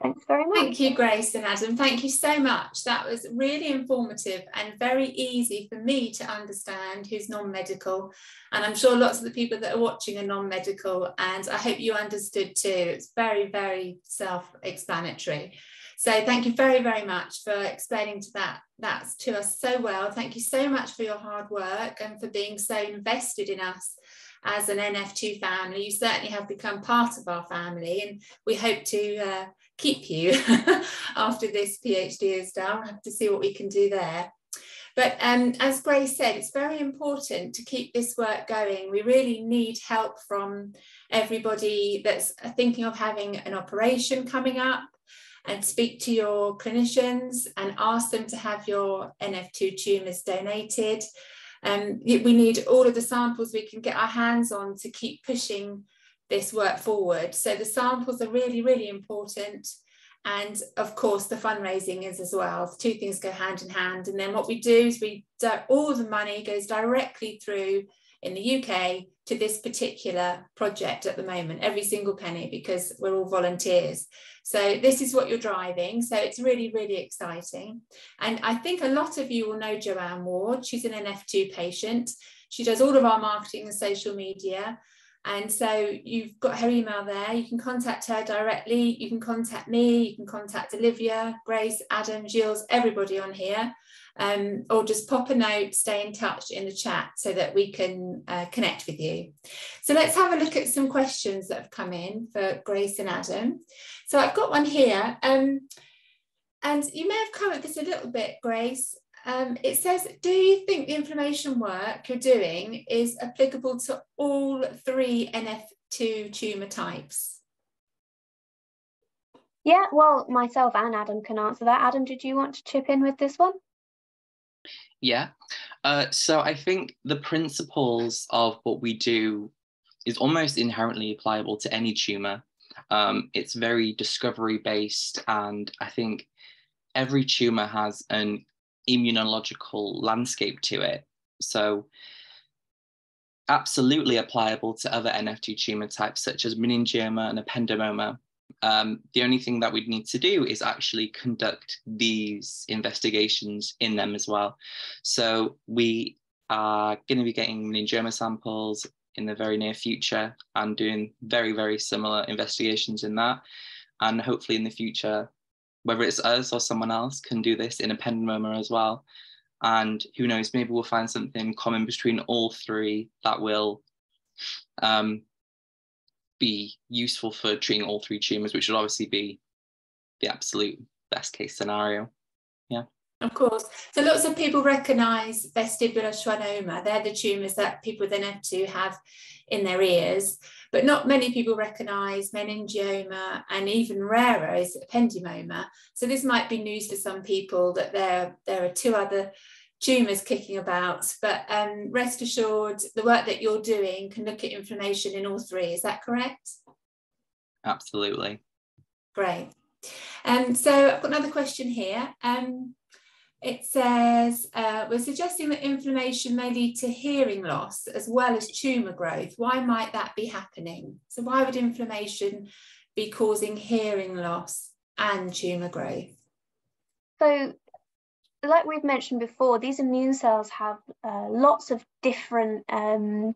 Thanks very much. Thank you, Grace and Adam. Thank you so much. That was really informative and very easy for me to understand who's non-medical. And I'm sure lots of the people that are watching are non-medical, and I hope you understood too. It's very, very self-explanatory. So thank you very, very much for explaining to that, that to us so well. Thank you so much for your hard work and for being so invested in us as an N F two family. You certainly have become part of our family, and we hope to uh, keep you after this PhD is done. We'll have to see what we can do there. But um, as Grace said, it's very important to keep this work going. We really need help from everybody that's thinking of having an operation coming up, and speak to your clinicians and ask them to have your N F two tumours donated. Um, we need all of the samples we can get our hands on to keep pushing this work forward. So the samples are really, really important. And of course, the fundraising is as well. The two things go hand in hand. And then what we do is we all the money goes directly through in the U K to this particular project at the moment, every single penny, because we're all volunteers. So this is what you're driving. So it's really, really exciting. And I think a lot of you will know Joanne Ward. She's an N F two patient. She does all of our marketing and social media. And so you've got her email there. You can contact her directly. You can contact me. You can contact Olivia, Grace, Adam, Gilles, everybody on here. Um, or just pop a note, stay in touch in the chat so that we can uh, connect with you. So let's have a look at some questions that have come in for Grace and Adam. So I've got one here. Um, and you may have covered this a little bit, Grace. Um, it says, do you think the inflammation work you're doing is applicable to all three N F two tumour types? Yeah, well, myself and Adam can answer that. Adam, did you want to chip in with this one? Yeah, uh, so I think the principles of what we do is almost inherently applicable to any tumour. Um, it's very discovery-based, and I think every tumour has an immunological landscape to it, so absolutely applicable to other N F two tumour types such as meningioma and ependymoma. Um, the only thing that we'd need to do is actually conduct these investigations in them as well. So we are going to be getting meningioma samples in the very near future and doing very, very similar investigations in that, and hopefully in the future, whether it's us or someone else, can do this in ependymoma as well. And who knows, maybe we'll find something common between all three that will um, be useful for treating all three tumours, which would obviously be the absolute best case scenario. Yeah. Of course. So lots of people recognise vestibular schwannoma. They're the tumours that people with N F two have in their ears, but not many people recognise meningioma, and even rarer is ependymoma. So this might be news for some people that there, there are two other tumours kicking about, but um, rest assured the work that you're doing can look at inflammation in all three. Is that correct? Absolutely. Great. And um, so I've got another question here. Um, It says, uh, we're suggesting that inflammation may lead to hearing loss as well as tumour growth. Why might that be happening? So why would inflammation be causing hearing loss and tumour growth? So, like we've mentioned before, these immune cells have uh, lots of different, um,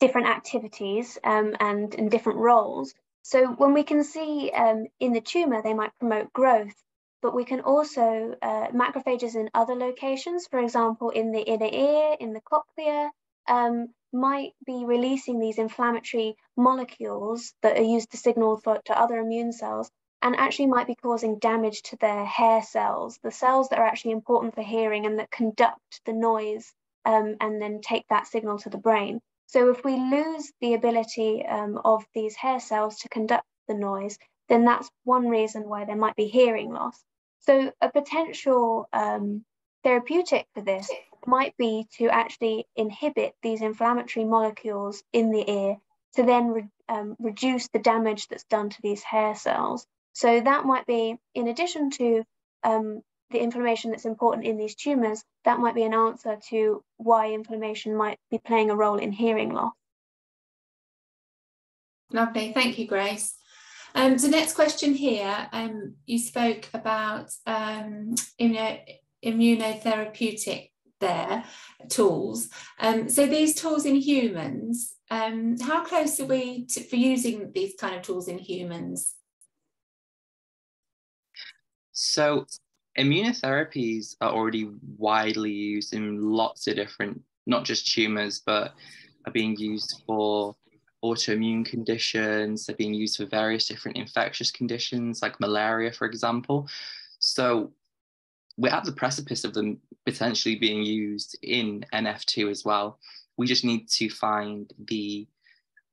different activities um, and, and different roles. So when we can see um, in the tumour, they might promote growth. But we can also, uh, macrophages in other locations, for example, in the inner ear, in the cochlea, um, might be releasing these inflammatory molecules that are used to signal for, to other immune cells, and actually might be causing damage to their hair cells, the cells that are actually important for hearing and that conduct the noise um, and then take that signal to the brain. So if we lose the ability um, of these hair cells to conduct the noise, then that's one reason why there might be hearing loss. So a potential um, therapeutic for this might be to actually inhibit these inflammatory molecules in the ear to then re um, reduce the damage that's done to these hair cells. So that might be, in addition to um, the inflammation that's important in these tumours, that might be an answer to why inflammation might be playing a role in hearing loss. Lovely, thank you, Grace. Um, so next question here, um, you spoke about um, immuno immunotherapeutic there, tools. Um, so these tools in humans, um, how close are we to, for using these kind of tools in humans? So immunotherapies are already widely used in lots of different, not just tumours, but are being used for autoimmune conditions. They're being used for various different infectious conditions like malaria, for example. So we're at the precipice of them potentially being used in N F two as well. We just need to find the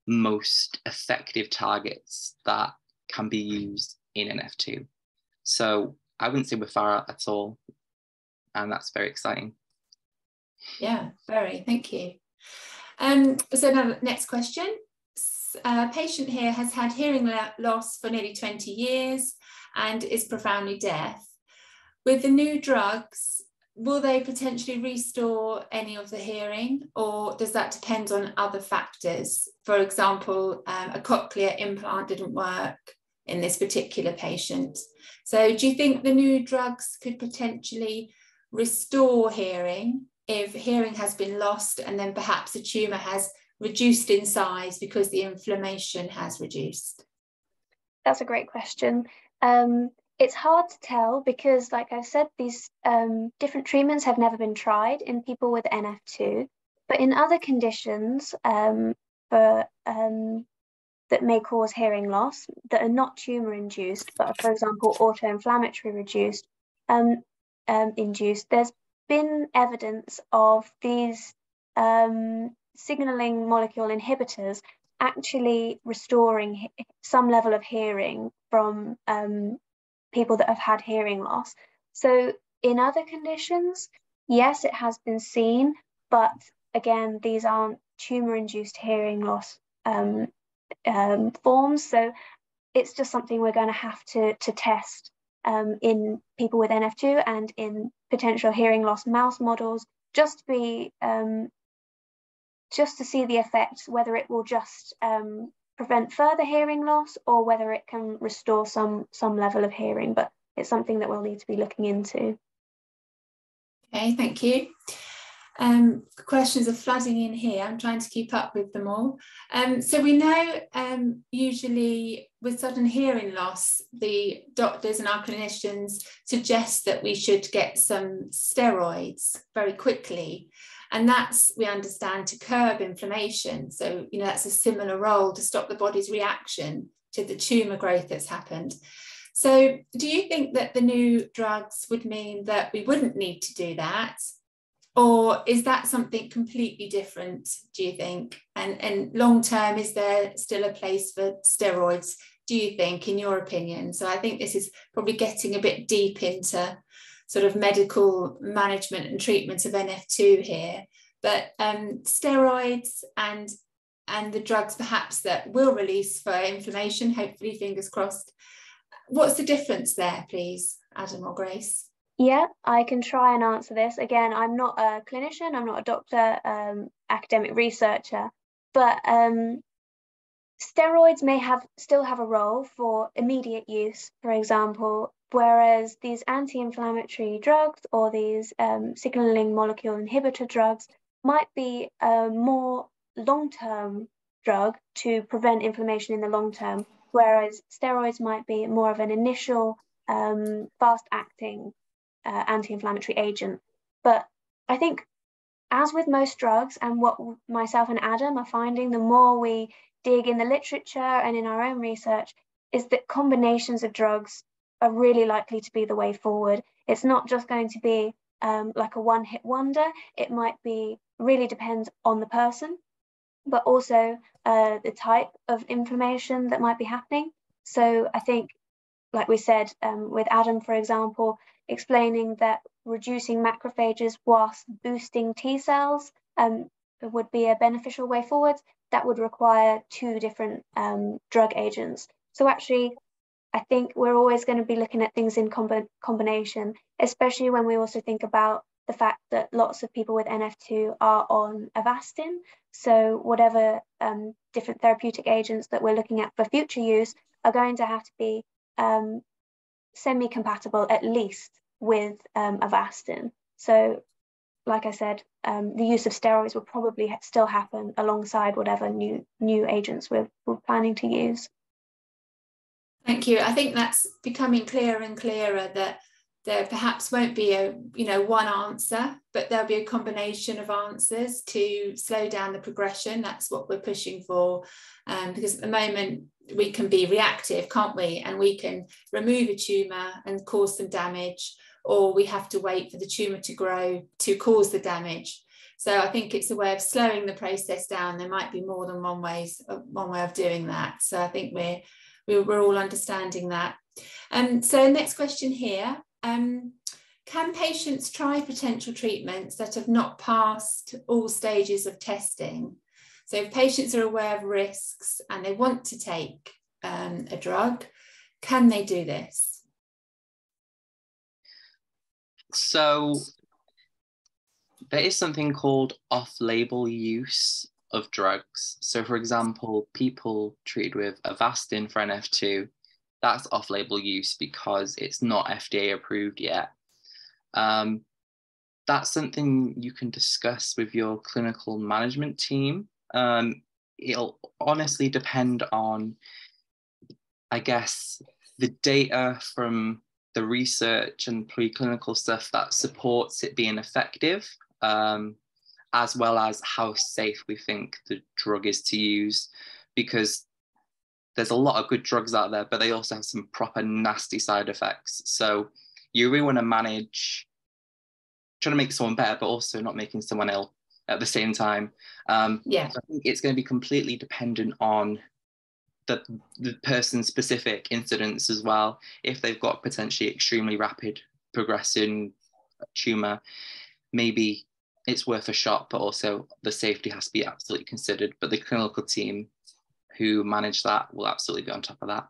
most effective targets that can be used in N F two. So I wouldn't say we're far out at all, and that's very exciting. Yeah, very, thank you. Um, so now, next question. A patient here has had hearing loss for nearly twenty years and is profoundly deaf. With the new drugs, will they potentially restore any of the hearing, or does that depend on other factors? For example, um, a cochlear implant didn't work in this particular patient. So do you think the new drugs could potentially restore hearing if hearing has been lost and then perhaps the tumour has reduced in size because the inflammation has reduced? That's a great question. Um, it's hard to tell because, like I've said, these um, different treatments have never been tried in people with N F two, but in other conditions um, for, um, that may cause hearing loss that are not tumour-induced, but are, for example, auto-inflammatory reduced, um, um, induced, there's been evidence of these um, signaling molecule inhibitors actually restoring some level of hearing from um, people that have had hearing loss. So in other conditions, yes, it has been seen, but again, these aren't tumour-induced hearing loss um, um, forms. So it's just something we're going to have to, to test um, in people with N F two and in potential hearing loss mouse models, just to be um, just to see the effect, whether it will just um, prevent further hearing loss or whether it can restore some, some level of hearing, but it's something that we'll need to be looking into. Okay, thank you. Um, questions are flooding in here. I'm trying to keep up with them all. Um, so we know um, usually with sudden hearing loss, the doctors and our clinicians suggest that we should get some steroids very quickly. And that's, we understand, to curb inflammation. So, you know, that's a similar role to stop the body's reaction to the tumour growth that's happened. So do you think that the new drugs would mean that we wouldn't need to do that? Or is that something completely different, do you think? And, and long term, is there still a place for steroids, do you think, in your opinion? So I think this is probably getting a bit deep into sort of medical management and treatment of N F two here, but um, steroids and, and the drugs perhaps that will release for inflammation, hopefully, fingers crossed. What's the difference there, please, Adam or Grace? Yeah, I can try and answer this. Again, I'm not a clinician, I'm not a doctor, um, academic researcher, but um, steroids may have still have a role for immediate use, for example, whereas these anti-inflammatory drugs or these um, signaling molecule inhibitor drugs might be a more long-term drug to prevent inflammation in the long term, whereas steroids might be more of an initial um, fast-acting uh, anti-inflammatory agent. But I think, as with most drugs, and what myself and Adam are finding, the more we dig in the literature and in our own research, is that combinations of drugs are really likely to be the way forward. It's not just going to be um, like a one-hit wonder. It might be really depends on the person, but also uh, the type of inflammation that might be happening. So I think, like we said um, with Adam, for example, explaining that reducing macrophages whilst boosting T cells um, would be a beneficial way forward. That would require two different um, drug agents. So actually, I think we're always going to be looking at things in comb combination, especially when we also think about the fact that lots of people with N F two are on Avastin. So whatever um, different therapeutic agents that we're looking at for future use are going to have to be um, semi-compatible at least with um, Avastin. So like I said, um, the use of steroids will probably ha still happen alongside whatever new, new agents we're, we're planning to use. Thank you. I think that's becoming clearer and clearer that there perhaps won't be a, you know, one answer, but there'll be a combination of answers to slow down the progression. That's what we're pushing for, um, because at the moment we can be reactive, can't we? And we can remove a tumour and cause some damage, or we have to wait for the tumour to grow to cause the damage. So I think it's a way of slowing the process down. There might be more than one ways, one way of doing that. So I think we're We're all understanding that. Um, so next question here, um, Can patients try potential treatments that have not passed all stages of testing? So if patients are aware of risks and they want to take um, a drug, can they do this? So there is something called off-label use of drugs. So for example, people treated with Avastin for N F two, that's off-label use because it's not F D A approved yet. Um, that's something you can discuss with your clinical management team. Um, it'll honestly depend on, I guess, the data from the research and preclinical stuff that supports it being effective, um, as well as how safe we think the drug is to use, because there's a lot of good drugs out there, but they also have some proper nasty side effects. So you really want to manage trying to make someone better, but also not making someone ill at the same time. Um, yeah. So I think it's going to be completely dependent on the, the person-specific incidents as well. If they've got potentially extremely rapid progressing tumour, maybe it's worth a shot, but also the safety has to be absolutely considered. But the clinical team who manage that will absolutely be on top of that.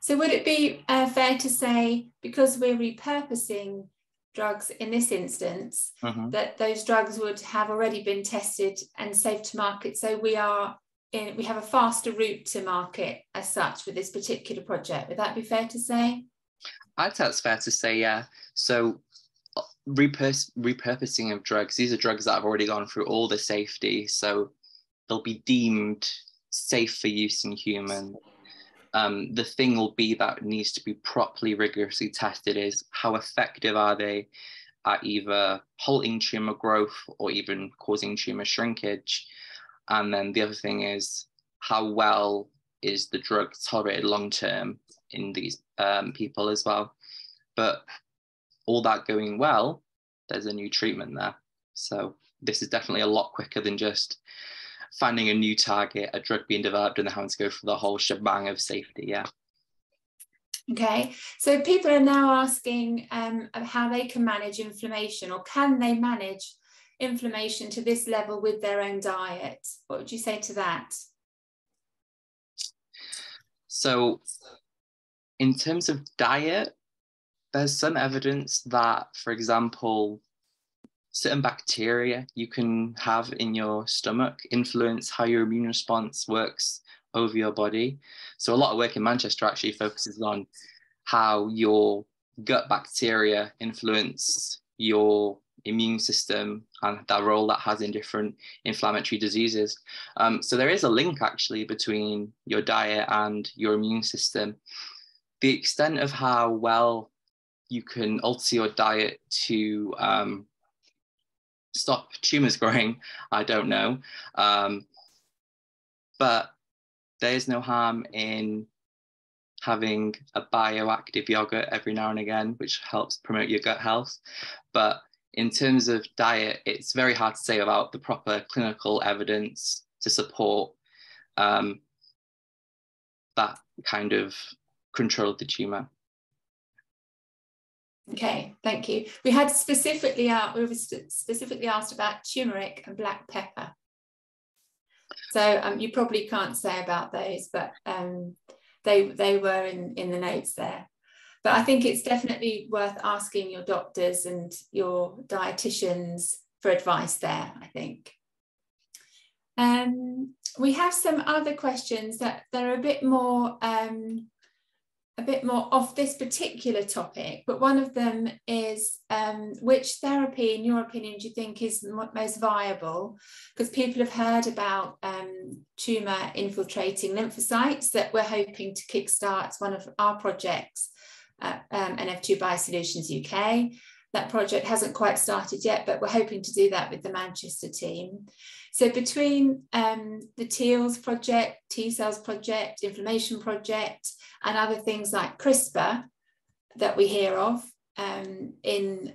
So would it be uh, fair to say, because we're repurposing drugs in this instance, mm-hmm. that those drugs would have already been tested and safe to market, so we are in, we have a faster route to market as such with this particular project? Would that be fair to say? I'd say it's fair to say, yeah. So repur repurposing of drugs, these are drugs that have already gone through all the safety, so they'll be deemed safe for use in humans. Um, the thing will be that needs to be properly rigorously tested is how effective are they at either halting tumour growth or even causing tumour shrinkage. And then the other thing is how well is the drug tolerated long term in these um, people as well. But all that going well, there's a new treatment there. So this is definitely a lot quicker than just finding a new target, a drug being developed, and they're having to go through the whole shebang of safety, yeah. Okay, so people are now asking um, how they can manage inflammation, or can they manage inflammation to this level with their own diet? What would you say to that? So in terms of diet, there's some evidence that, for example, certain bacteria you can have in your stomach influence how your immune response works over your body. So a lot of work in Manchester actually focuses on how your gut bacteria influence your immune system and that role that has in different inflammatory diseases. Um, so there is a link actually between your diet and your immune system. The extent of how well you can alter your diet to um, stop tumours growing, I don't know. Um, but there's no harm in having a bioactive yogurt every now and again, which helps promote your gut health. But in terms of diet, it's very hard to say about the proper clinical evidence to support um, that kind of control of the tumour. Okay, thank you. We had specifically uh, we were specifically asked about turmeric and black pepper. So um, you probably can't say about those, but um, they they were in in the notes there. But I think it's definitely worth asking your doctors and your dietitians for advice there, I think. Um, we have some other questions that they're a bit more. Um, a bit more off this particular topic, but one of them is um, which therapy, in your opinion, do you think is most viable? Because people have heard about um, tumour infiltrating lymphocytes that we're hoping to kickstart one of our projects at um, N F two BioSolutions U K. That project hasn't quite started yet, but we're hoping to do that with the Manchester team. So between um, the T E A L S project, T cells project, inflammation project, and other things like CRISPR that we hear of um, in,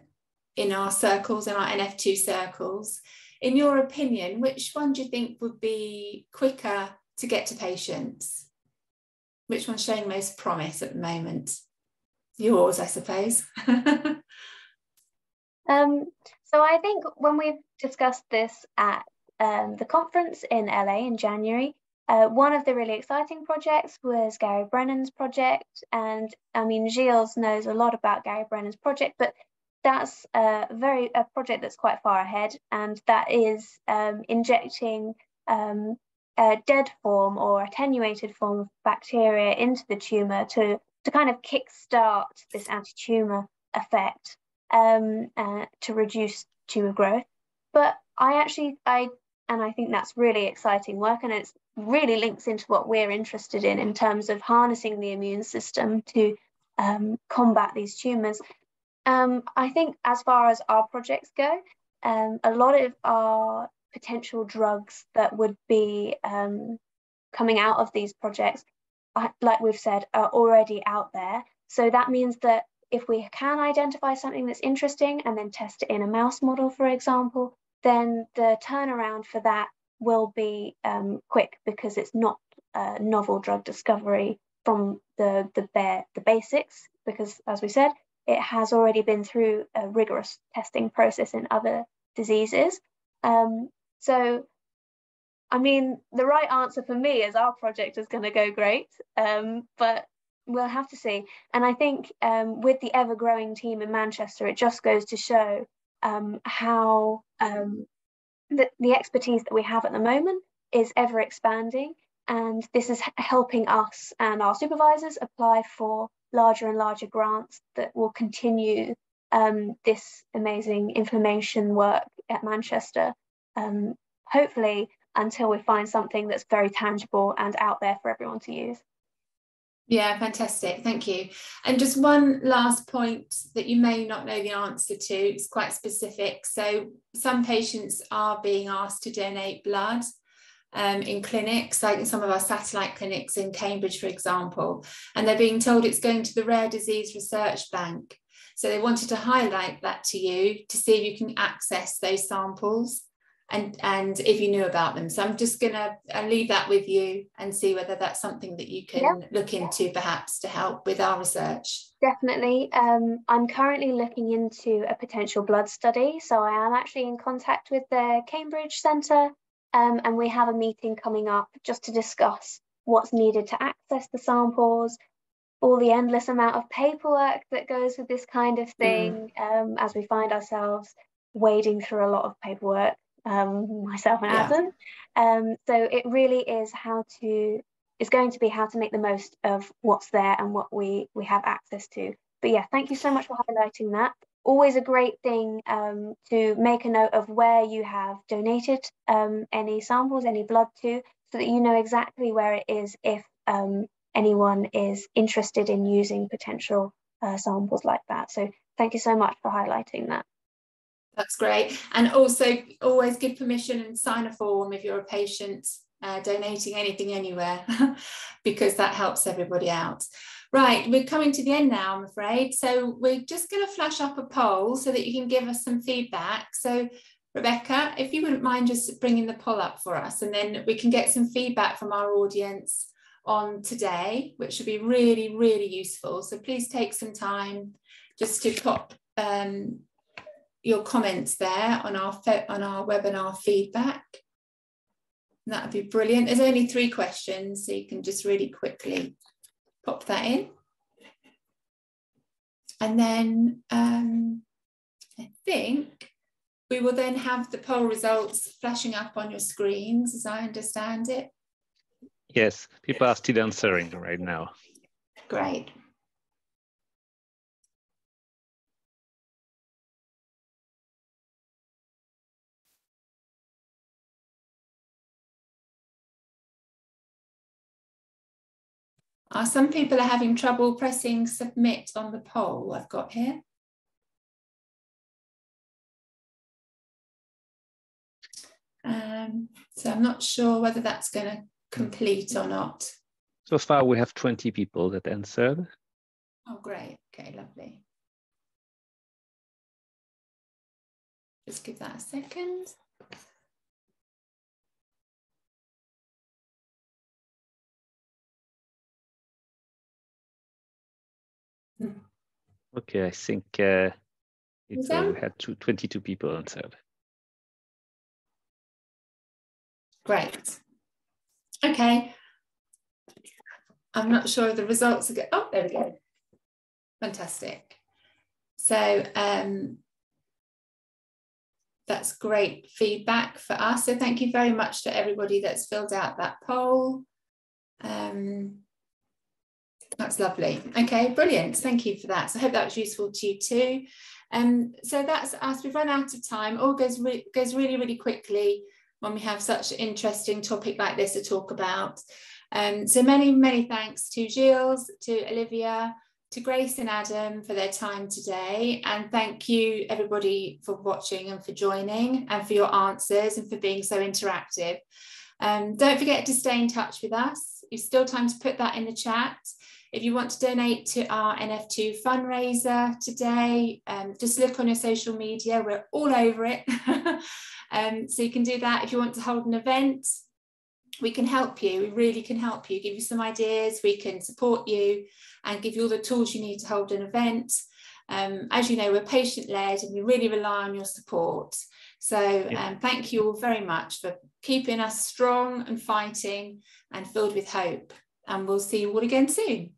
in our circles, in our N F two circles, in your opinion, which one do you think would be quicker to get to patients? Which one's showing most promise at the moment? yours, I suppose. um, so I think when we've discussed this at um, the conference in L A in January, uh, one of the really exciting projects was Gary Brennan's project. And I mean, Gilles knows a lot about Gary Brennan's project, but that's a very a project that's quite far ahead, and that is um, injecting um, a dead form or attenuated form of bacteria into the tumour to, to kind of kickstart this anti-tumour effect um, uh, to reduce tumour growth. But I actually, I and I think that's really exciting work, and it really links into what we're interested in in terms of harnessing the immune system to um, combat these tumours. Um, I think as far as our projects go, um, a lot of our potential drugs that would be um, coming out of these projects, like we've said, are already out there. So that means that if we can identify something that's interesting and then test it in a mouse model, for example, then the turnaround for that will be um, quick, because it's not a novel drug discovery from the, the bare the basics, because as we said, it has already been through a rigorous testing process in other diseases. Um, so, I mean, the right answer for me is our project is going to go great, um, but we'll have to see. And I think um, with the ever-growing team in Manchester, it just goes to show um, how um, the, the expertise that we have at the moment is ever-expanding, and this is helping us and our supervisors apply for larger and larger grants that will continue um, this amazing inflammation work at Manchester, um, hopefully until we find something that's very tangible and out there for everyone to use. Yeah, fantastic, thank you. And just one last point that you may not know the answer to, it's quite specific. So some patients are being asked to donate blood Um, in clinics, like in some of our satellite clinics in Cambridge, for example, and they're being told it's going to the Rare Disease Research Bank. So they wanted to highlight that to you to see if you can access those samples and, and if you knew about them. So I'm just going to leave that with you and see whether that's something that you can yep. look into perhaps to help with our research. Definitely. Um, I'm currently looking into a potential blood study. So I am actually in contact with the Cambridge Centre. Um, and we have a meeting coming up just to discuss what's needed to access the samples, all the endless amount of paperwork that goes with this kind of thing, mm. um, as we find ourselves wading through a lot of paperwork, um, myself and yeah. Adam. Um, so it really is how to, it's going to be how to make the most of what's there and what we, we have access to. But yeah, thank you so much for highlighting that. Always a great thing um, to make a note of where you have donated um, any samples, any blood to, so that you know exactly where it is if um, anyone is interested in using potential uh, samples like that. So thank you so much for highlighting that. That's great. And also always give permission and sign a form if you're a patient uh, donating anything anywhere, because that helps everybody out. Right, we're coming to the end now, I'm afraid. So we're just going to flash up a poll so that you can give us some feedback. So Rebecca, if you wouldn't mind just bringing the poll up for us, and then we can get some feedback from our audience on today, which would be really, really useful. So please take some time just to pop um, your comments there on our, on our webinar feedback. That would be brilliant. There's only three questions, so you can just really quickly pop that in. And then um, I think we will then have the poll results flashing up on your screens, as I understand it. Yes, people are still answering right now. Great. Uh, some people are having trouble pressing submit on the poll I've got here. Um, so I'm not sure whether that's going to complete or not. So far we have twenty people that answered. Oh, great. Okay, lovely. Just give that a second. Okay, I think uh, it's, uh, we had two, twenty-two people answered. Great. Okay. I'm not sure if the results are good. Oh, there we go. Fantastic. So um, that's great feedback for us. So thank you very much to everybody that's filled out that poll. Um, that's lovely. Okay, brilliant. Thank you for that. So I hope that was useful to you too. Um, so that's us. We've run out of time. All goes, re goes really, really quickly when we have such an interesting topic like this to talk about. Um, so many, many thanks to Gilles, to Olivia, to Grace and Adam for their time today. And thank you everybody for watching and for joining and for your answers and for being so interactive. Um, don't forget to stay in touch with us. You've still time to put that in the chat. If you want to donate to our N F two fundraiser today, um, just look on your social media. We're all over it. um, so you can do that. If you want to hold an event, we can help you. We really can help you, give you some ideas. We can support you and give you all the tools you need to hold an event. Um, as you know, we're patient-led and we really rely on your support. So um, thank you all very much for keeping us strong and fighting and filled with hope. And we'll see you all again soon.